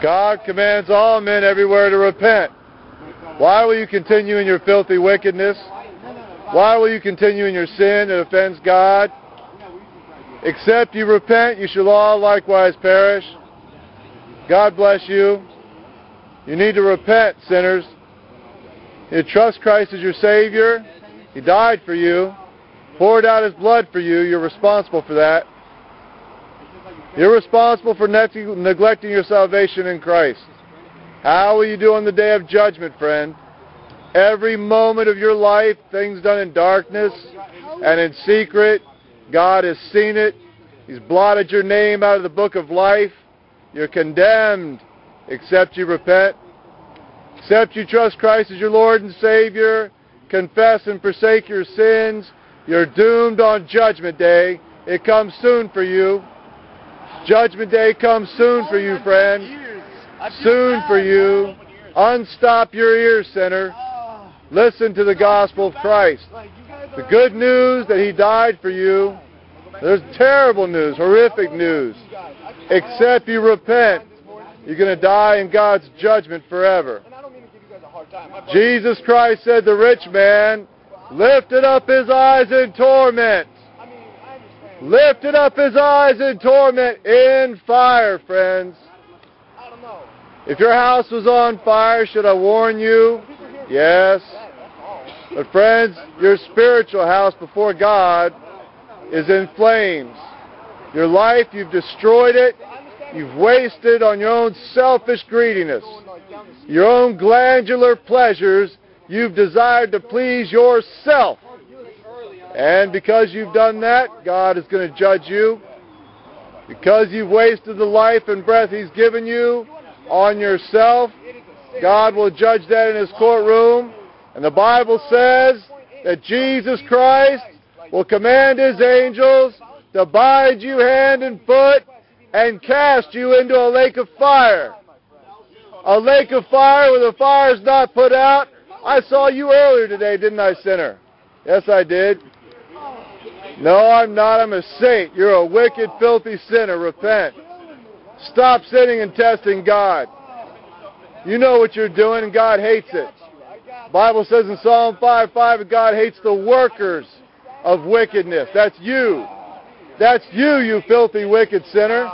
God commands all men everywhere to repent. Why will you continue in your filthy wickedness? Why will you continue in your sin that offends God? Except you repent, you shall all likewise perish. God bless you. You need to repent, sinners. You need to trust Christ as your Savior. He died for you, poured out His blood for you. You're responsible for that. You're responsible for neglecting your salvation in Christ. How will you do on the day of judgment, friend? Every moment of your life, things done in darkness and in secret, God has seen it. He's blotted your name out of the book of life. You're condemned, except you repent. Except you trust Christ as your Lord and Savior, confess and forsake your sins, you're doomed on Judgment Day. It comes soon for you. Judgment Day comes soon for you, friend. Soon for you. Unstop your ears, sinner. Listen to the gospel of Christ. The good news that He died for you. There's terrible news, horrific news. Except you repent, you're going to die in God's judgment forever. Jesus Christ said the rich man lifted up his eyes in torment. Lifted up his eyes in torment, in fire, friends. If your house was on fire, should I warn you? Yes. But friends, your spiritual house before God is in flames. Your life, you've destroyed it. You've wasted on your own selfish greediness. Your own glandular pleasures. You've desired to please yourself. And because you've done that, God is going to judge you. Because you've wasted the life and breath He's given you on yourself, God will judge that in His courtroom. And the Bible says that Jesus Christ will command His angels to bind you hand and foot and cast you into a lake of fire. A lake of fire where the fire is not put out. I saw you earlier today, didn't I, sinner? Yes, I did. No, I'm not. I'm a saint. You're a wicked, filthy sinner. Repent. Stop sinning and testing God. You know what you're doing, and God hates it. The Bible says in Psalm 5:5, God hates the workers of wickedness. That's you. That's you, you filthy, wicked sinner.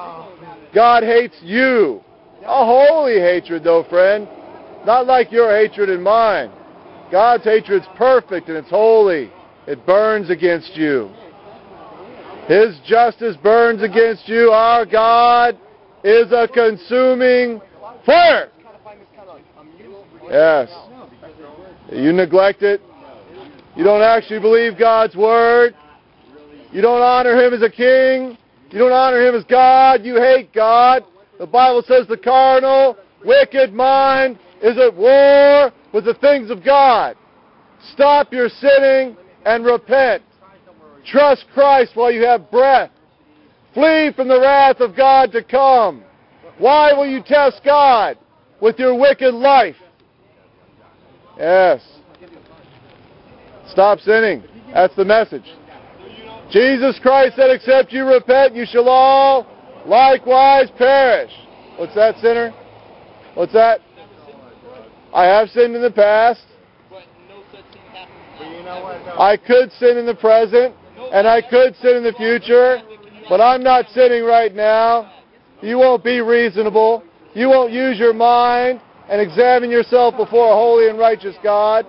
God hates you. A holy hatred, though, friend. Not like your hatred and mine. God's hatred's perfect and it's holy. It burns against you. His justice burns against you. Our God is a consuming fire. Yes. You neglect it. You don't actually believe God's word. You don't honor Him as a king. You don't honor Him as God. You hate God. The Bible says the carnal, wicked mind is at war with the things of God. Stop your sinning and repent. Trust Christ while you have breath. Flee from the wrath of God to come. Why will you test God with your wicked life? Yes. Stop sinning. That's the message. Jesus Christ said, except you repent, you shall all likewise perish. What's that, sinner? What's that? I have sinned in the past. I could sin in the present, and I could sin in the future, but I'm not sinning right now. You won't be reasonable. You won't use your mind and examine yourself before a holy and righteous God.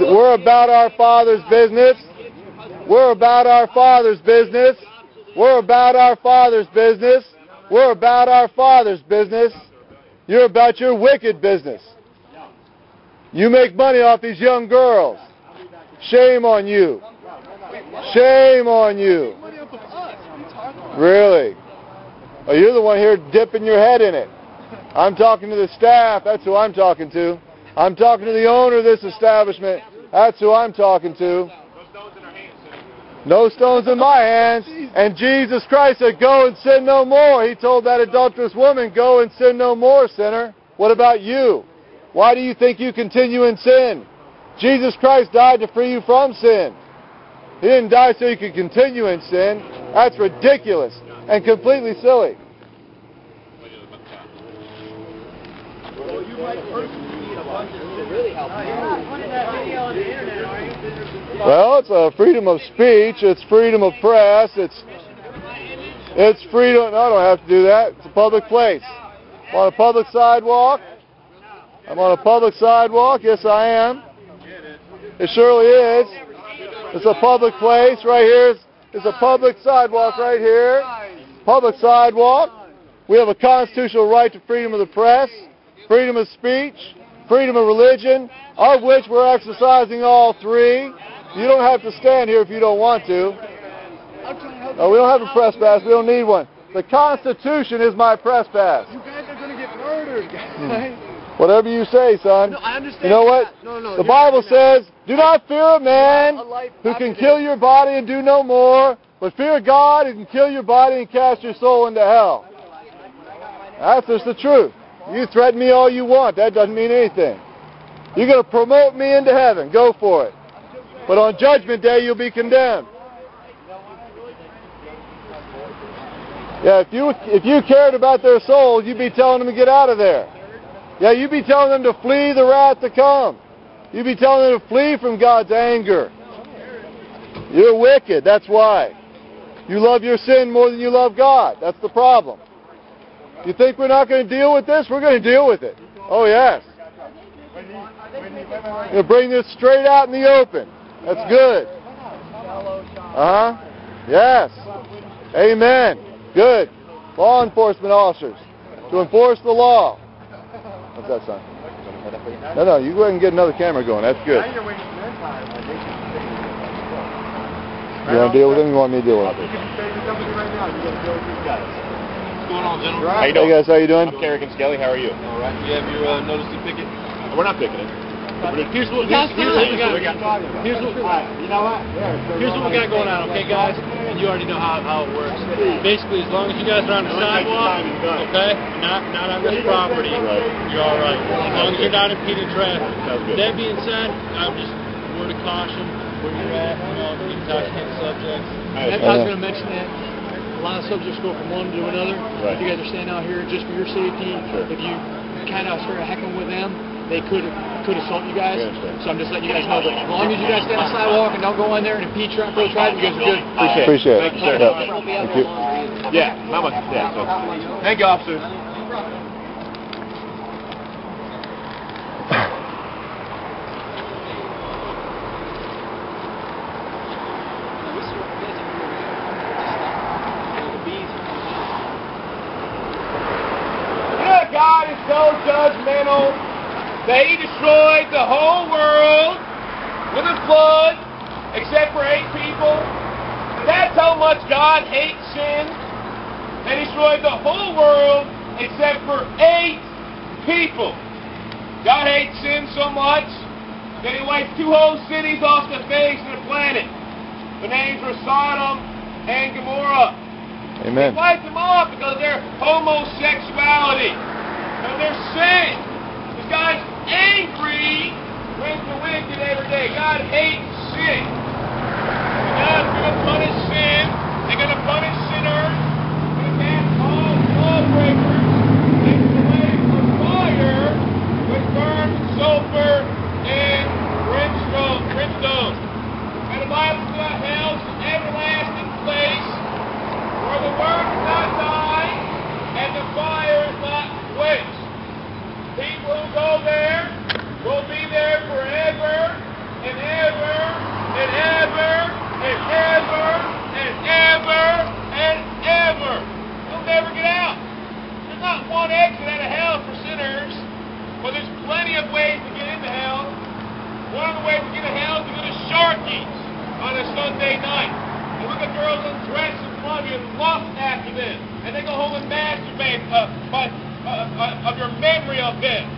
We're about our Father's business. We're about our Father's business. We're about our Father's business. We're about our Father's business. You're about your wicked business. You make money off these young girls. Shame on you. Shame on you. Really? Oh, you're the one here dipping your head in it. I'm talking to the staff. That's who I'm talking to. I'm talking to the owner of this establishment. That's who I'm talking to. No stones in my hands. And Jesus Christ said, go and sin no more. He told that adulterous woman, go and sin no more, sinner. What about you? Why do you think you continue in sin? Jesus Christ died to free you from sin. He didn't die so you could continue in sin. That's ridiculous and completely silly. Well, you might personally need a bunch to really help you. Well, it's a freedom of speech. It's freedom of press. It's freedom. No, I don't have to do that. It's a public place. I'm on a public sidewalk. I'm on a public sidewalk. Yes, I am. It surely is. It's a public place right here. It's a public sidewalk right here. Public sidewalk. We have a constitutional right to freedom of the press, freedom of speech, freedom of religion, of which we're exercising all three. You don't have to stand here if you don't want to. No, we don't have a press pass. We don't need one. The Constitution is my press pass. You guys are going to get murdered, guys. Whatever you say, son. No, I understand. You know what? No, the Bible says, do not fear a man who can kill your body and do no more, but fear God who can kill your body and cast your soul into hell. That's just the truth. You threaten me all you want. That doesn't mean anything. You're going to promote me into heaven. Go for it. But on Judgment Day, you'll be condemned. Yeah, if you cared about their souls, you'd be telling them to get out of there. Yeah, you'd be telling them to flee the wrath to come. You'd be telling them to flee from God's anger. You're wicked, that's why. You love your sin more than you love God. That's the problem. You think we're not going to deal with this? We're going to deal with it. Oh, yes. You'll bring this straight out in the open. That's good. Yes. Amen. Good. Law enforcement officers to enforce the law. What's that sign? No, you go ahead and get another camera going. That's good. You want to deal with him? You want me to deal with him? What's going on, gentlemen? How you doing? Hey guys, how you doing? I'm Kerrigan Skelly. How are you? All right. You have your notice to picket? We're not picketing. Here's what we got going on, okay, guys? And you already know how it works. Basically, as long as you guys are on the sidewalk, okay, not on this property, you're all right. As long as you're not impeding traffic. That being said, I'm just a word of caution where you're at, intoxicated subjects. I was going to mention that. A lot of subjects go from one to another. If you guys are staying out here just for your safety, if you kind of start hecking with them, they could assault you guys. So I'm just letting you guys know that as long as you guys stay on the sidewalk and don't go in there and impeach traffic, you guys are good. Appreciate it. Thank you, sir. Thank you. Yeah, not much. Yeah, so. Thank you, officers. Good God is so judgmental. They destroyed the whole world with a flood, except for 8 people. That's how much God hates sin. They destroyed the whole world except for 8 people. God hates sin so much that He wiped 2 whole cities off the face of the planet. The names were Sodom and Gomorrah. Amen. He wiped them off because of their homosexuality, because of their sin. God's angry with the wicked every day. God hates sin. God's going to punish sin. They're going to punish sinners. They're going to pass all lawbreakers. Take the way for fire with burn, sulfur, and brimstone. And the Bible says hell's an everlasting place where the word does not die and the fire is not quenched. People who go there will be there forever and ever and ever and ever and ever and ever. They'll never get out. There's not one exit out of hell for sinners, but there's plenty of ways to get into hell. One of the ways to get into hell is to go to Sharky's on a Sunday night. And look at girls undress in front of you and lust after them. And they go home and masturbate of your memory of them.